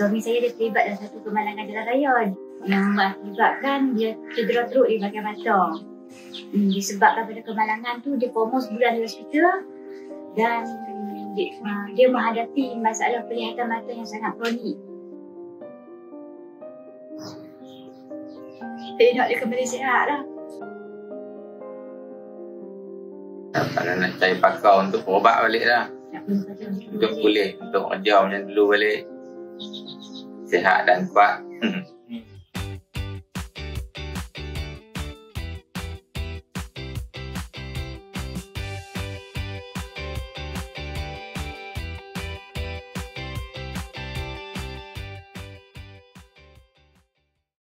suami saya dia terlibat dalam satu kemalangan jalan raya yang mengakibatkan dia cedera teruk di bahagian mata. Disebabkan pada kemalangan tu dia koma sebulan di hospital dan dia menghadapi masalah penglihatan mata yang sangat kronik. Dia nak dia kembali sihat lah. Kalau nak cari pakar untuk berobat balik lah. Untuk pulih, untuk kerja macam dulu balik. Sihat dan kuat.